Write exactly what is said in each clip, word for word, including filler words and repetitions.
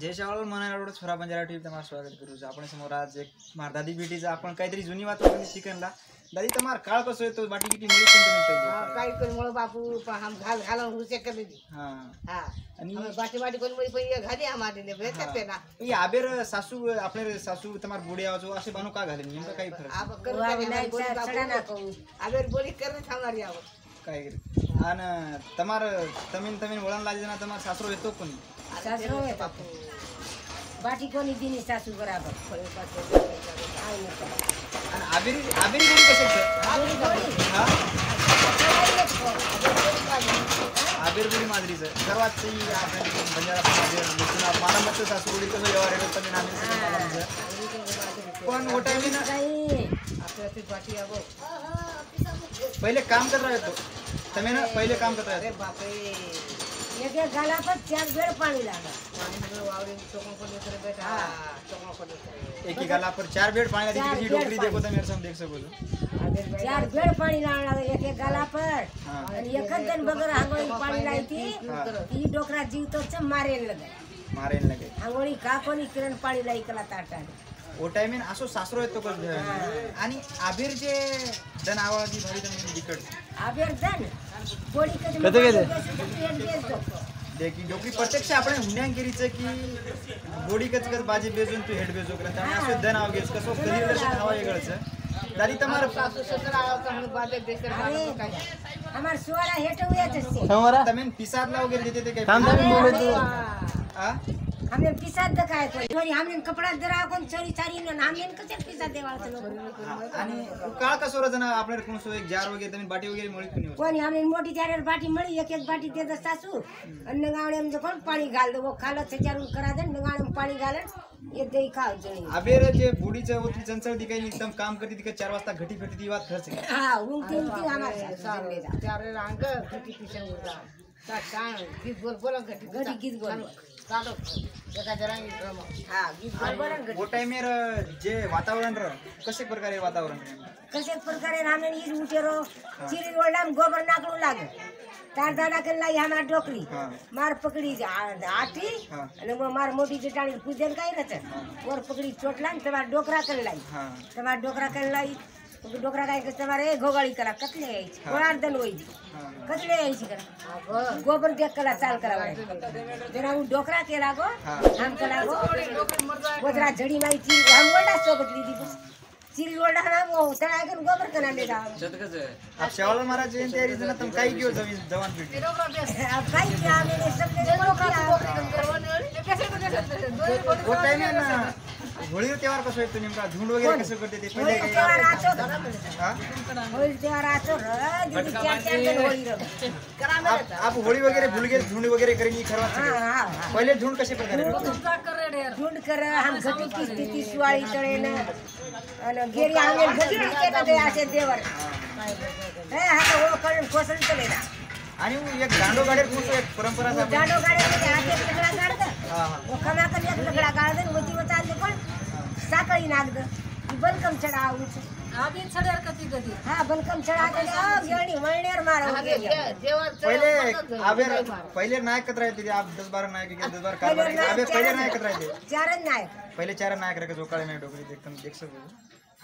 जय शाहूलाल मनाळवाडा छोरा बंजारा टीव्ही तमार स्वागत करू छे। आपण समोर आज एक मार दादी बेटी ज आपण काहीतरी जुनी वातो पण शिकणला। दादी तमार काळ कसो येतो बाटी किती मिळू शकते? हां काय कर मोळ बापू हम घाल घाला रुचे कमी दी। हां हां आणि बाटी बाटी कोण मई पई घाली आमाने बेटा पेना ई आबेर सासू आपले सासू तमार बुढे आजो असे बानू का घाले नी काय फरक आ कर नाही चढा ना कहू आबेर बोली करने थामारी आव काय अन तमार तमिन तमिन वळण लाजे ना तमार सासरो येतो कोणी? सासरो आहे बापू बाटी कोणी दिनी सासू बराबर फळे पासो आहे ना। आणि आबेरी आबेरी कोणी कसे आहे? हां आबेरपुरी मादरीच सर्वात ती आपण बंजारा बंजारा मला मत सासूडी कसं व्यवहार आहे पण नामी कोण ओटावी ना काही आपल्या ती बाटी आबो पहिले काम कर रहा तो तमे ना पहिले काम कर रहा। अरे बाप रे एक एक गाला पर चार बेर पानी लागा पानी में वावरी चोकों को लेकर बैठा। हां चोकों को लेकर एक एक गाला पर चार बेर पानी लादी कितनी डोकरी देखो तो मेरे सामने देख सको तो चार बेर पानी लागा एक एक गाला पर और एक एक दिन बगर आंगोई पानी लाई थी ई डोकरा जीव तो से मारे लगे मारे लगे आंगोई का कोनी किरण पानी लाई कला टाटा ओ टाइम में आसो सासरो येतो कस आणि आबीर जे दन आवाजी भारी दन विकट आबीर दन गोडी कदम देखी डोकरी प्रत्यक्ष आपण हुंड्यां केरीचे की गोडी कचकच बाजी बेजून तू हेड बेजो करत आणि आसो दन आव गेस कसो करील तस आवा येगळच दारी तमार सासू ससुर आव का हम बाजे देसर मारो काय हमार सोरा हेटो येच से हमारा तमेन पिसाद लाव गेल देते ते काय बोलत आ हमने पिसा दकाय कोरी हमने कपड़ा दरा कोन चोरी चारी न हमने कसे पिसा देवाल चलो आणि काळ कसोर जण आपले कोण सो एक जार वगैरे तने बाटी वगैरे मळी कोणी कोणी हमने मोठी जार बाटी मळी एक एक बाटी देत सासू अन्न गावडे हम कोण पाणी घाल दो खाल छचारून करा दे गावडे पाणी घाल ये देई खाव जणी अबेर जे बुढी जे होती चंचल दी काही एकदम काम करती ती चार वाजता घटी घटी ती बात खर्च हां उंगती उंगती हमारे सामने चार रंग घटी पिसा उडा ता काय गीत बोल बोल घटी घटी गीत बोल कालो जगा जरांगी ड्रम हां गीत बरोबर ओ टाइमेर जे वातावरण र कशे प्रकारे वातावरण कशे प्रकारे रामे ई उठेरो चिरी ओळडाम गोबर नाकळू लागे तार दाडा केला याना डोकरी मार पकडी आठी आणि मार मोठी जटाळी पूजन काय नच वर पकडी चोटला आणि तवा डोकरा केलाय तवा डोकरा केलाय डोकरा काय करते मारे घोगाळी करा कतले यायची कोळार्दन होई कतले यायची करा गोबर देख करा चाल करा जरा उ डोकरा केला गो हम करा गो गोदरा झडी माईची हम वडा सोबत लीदी बस चिरी वडा ना वो तळा करून गोबर करा लेडा सतकच आप शाहूलाल महाराज जी तयारी जना तुम काय कियो जवान पिटी आप काय की आम्ही सबने डोकरा कैसे कैसे दो टाइम है ना होळी त्यौहार कसो येतो नेमका झुंड वगैरे कसं करते ते पहिले काय त्यौहार आचो हां होळी त्यौहार आचो दीदी चार चार दिन होळी करा मेरे आप होळी वगैरे भूल गए झुंड वगैरे करेंगे खरवा हां पहिले झुंड कसे प्रकारे करते झुंड कर हम घटी की स्थिति सुवाळी तळे ना आणि घेरी आंगण घटी केता ते असे देवर हे हा वो करून कोसन तळे ना आणि एक गांडो गाडेर कोणतो एक परंपरा आहे गांडो गाडेर मध्ये हाते सगळा गाडतं हां हां वो खाना कर एक सगळा गाडतं होती होता आणि पण साकळी नागद बलकम चढा आऊच आबी चढार कधी कधी हां बलकम चढा आणि गेणी वळणेर मारा देवर पहिले आबे पहिले नायक कत राहते आप दस बारह नायक के दस बारह का आबे पहिले नायक कत राहते चार नायक पहिले चार नायक रे जोकाळे में डोकरी एकदम देख सको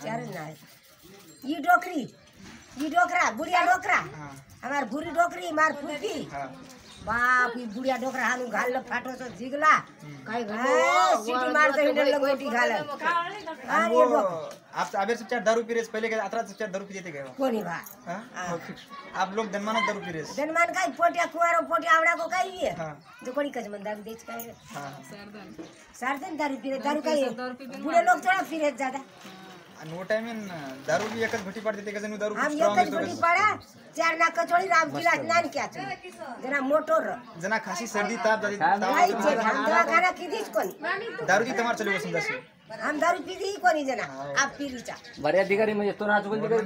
चार नायक ई डोकरी ई डोकरा बुढिया डोकरा हमार भूरी डोकरी मार फुकी बाप ई बुढिया डोकरा हालू घाल फाटो से जिगला काय घाल सीटी मार दे हिडल गोटी घाल हां ये आप आबेर से चार दारू पीरेस पहले के अतरा से चार दारू पी देते गए कोनी बा हां आप लोग दनमान दारू पीरेस दनमान काय पोटिया कुवारो पोटिया आवड़ा को काय ये जो कोनी कजमन दारू बेच काय हां सरदन सरदन दारू पीरे दारू काय बुढे लोग थोड़ा पीरेस ज्यादा नो टाइम इन दारू भी एकच घटी पडते ते कजन दारू हम एकच घटी पडा चार ना कचोळी राम गिलास नान क्याच जना मोटर जना खासी सर्दी ताप दादी दवा खाना किदीच कोणी दारू ती तमार चली वसंदा से हम दारू पीदी कोणी जना आप पीरीचा बरे अधिकारी म्हणजे तो नाच बंद कर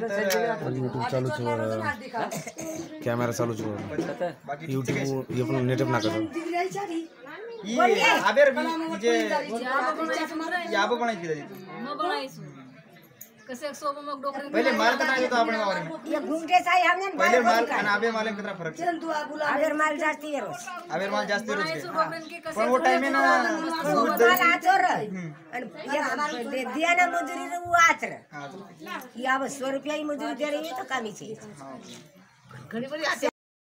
चालू छो कॅमेरा चालू छो YouTube ये पण नेटअप ना करो ये आबेर म्हणजे याबो बनाई दिली तू न बनाईस कसे सोबो मग डोकरे पहिले मार का नाही तो आपण वावर में ये घुंगटे साई हमने पहिले मार आणि आबे माले कितना फरक चल तू आगुला आबे माल जास्ती है रोज आबे माल जास्ती रोज पण वो टाइम है ना माल आचर आणि दिया ना मजुरी रे वो आचर या बस सौ रुपया ही मजुरी दे रही है तो कामी छे घणी बड़ी आते